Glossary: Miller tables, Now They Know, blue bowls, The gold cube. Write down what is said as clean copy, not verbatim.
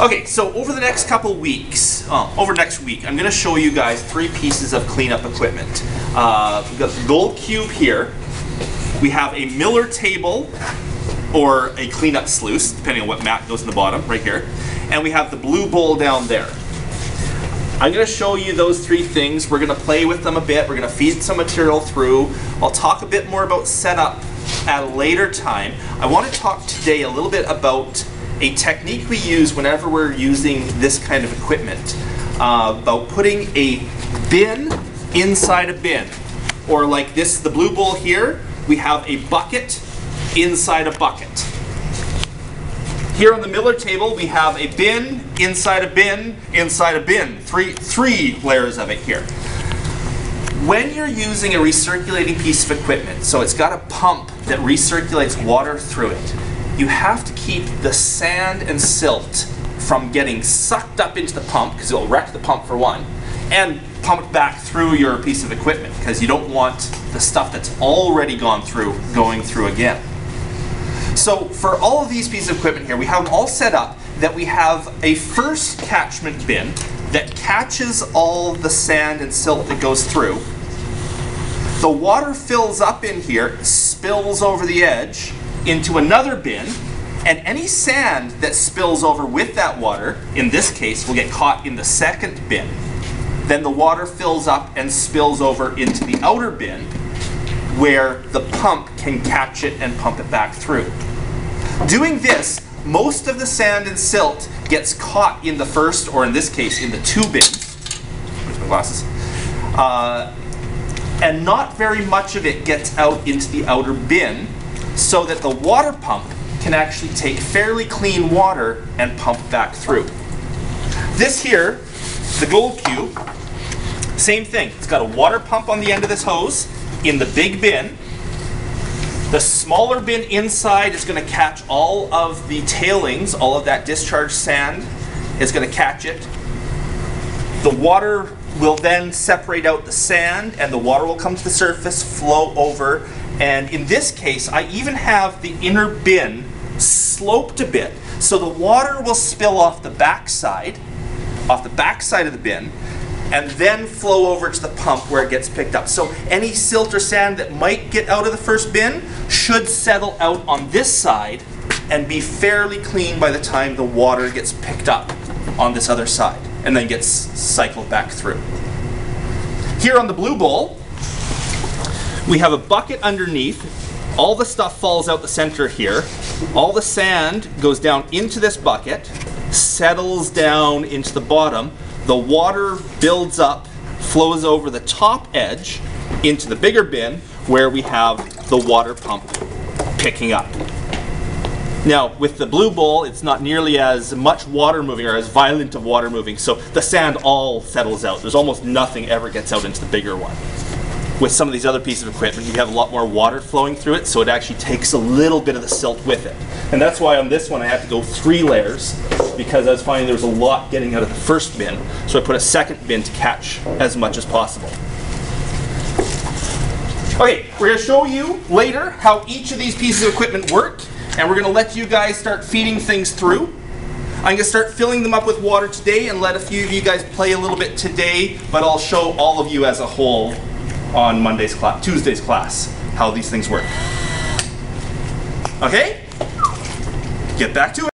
Okay, so over the next couple weeks, over next week, I'm going to show you guys three pieces of cleanup equipment. We've got the gold cube here. We have a Miller table, or a cleanup sluice, depending on what mat goes in the bottom, right here. And we have the blue bowl down there. I'm going to show you those three things. We're going to play with them a bit. We're going to feed some material through. I'll talk a bit more about setup at a later time. I want to talk today a little bit about a technique we use whenever we're using this kind of equipment, about putting a bin inside a bin. Or like this, the blue bowl here, we have a bucket inside a bucket. Here on the Miller table, we have a bin inside a bin inside a bin. Three layers of it here. When you're using a recirculating piece of equipment, so it's got a pump that recirculates water through it, you have to keep the sand and silt from getting sucked up into the pump, because it will wreck the pump for one, and pumped back through your piece of equipment, because you don't want the stuff that's already gone through going through again. So for all of these pieces of equipment here, we have them all set up that we have a first catchment bin that catches all the sand and silt that goes through. The water fills up in here, spills over the edge into another bin, and any sand that spills over with that water, in this case, will get caught in the second bin. Then the water fills up and spills over into the outer bin, where the pump can catch it and pump it back through. Doing this, most of the sand and silt gets caught in the first, or in this case, in the two bins. Where's my glasses? And not very much of it gets out into the outer bin, so that the water pump can actually take fairly clean water and pump back through. This here, the gold cube, same thing. It's got a water pump on the end of this hose in the big bin. The smaller bin inside is going to catch all of the tailings, all of that discharged sand is going to catch it. The water will then separate out the sand, and the water will come to the surface, flow over. And in this case, I even have the inner bin sloped a bit, so the water will spill off the backside of the bin, and then flow over to the pump where it gets picked up. So any silt or sand that might get out of the first bin should settle out on this side and be fairly clean by the time the water gets picked up on this other side, and then gets cycled back through. Here on the blue bowl, we have a bucket underneath. All the stuff falls out the center here. All the sand goes down into this bucket, settles down into the bottom. The water builds up, flows over the top edge into the bigger bin, where we have the water pump picking up. Now, with the blue bowl, it's not nearly as much water moving, or as violent of water moving, so the sand all settles out. There's almost nothing ever gets out into the bigger one. With some of these other pieces of equipment, you have a lot more water flowing through it, so it actually takes a little bit of the silt with it. And that's why on this one I had to go three layers, because I was finding there was a lot getting out of the first bin, so I put a second bin to catch as much as possible. Okay, we're going to show you later how each of these pieces of equipment work, and we're going to let you guys start feeding things through. I'm going to start filling them up with water today and let a few of you guys play a little bit today, but I'll show all of you as a whole on Tuesday's class, how these things work. Okay? Get back to it.